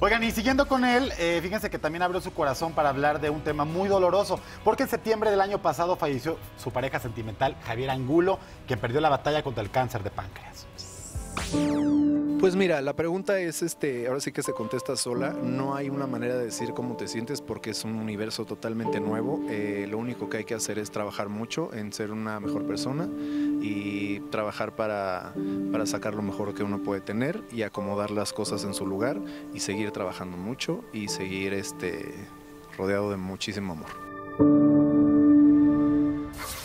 Oigan, y siguiendo con él, fíjense que también abrió su corazón para hablar de un tema muy doloroso, porque en septiembre del año pasado falleció su pareja sentimental, Javier Angulo, quien perdió la batalla contra el cáncer de páncreas. Pues mira, la pregunta es, ahora sí que se contesta sola, no hay una manera de decir cómo te sientes porque es un universo totalmente nuevo, lo único que hay que hacer es trabajar mucho en ser una mejor persona y trabajar para sacar lo mejor que uno puede tener y acomodar las cosas en su lugar y seguir trabajando mucho y seguir rodeado de muchísimo amor.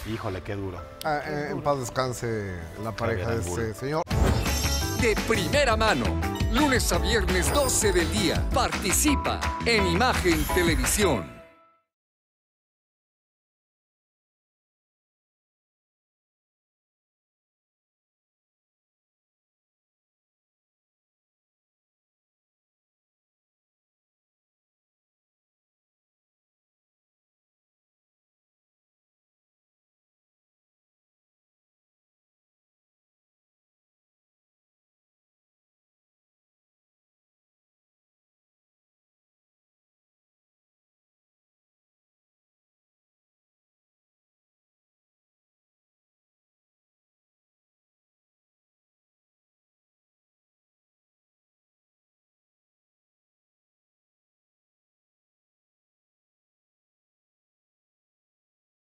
Híjole, qué duro. En paz descanse la pareja de este señor. De primera mano, lunes a viernes 12 del día. Participa en Imagen Televisión.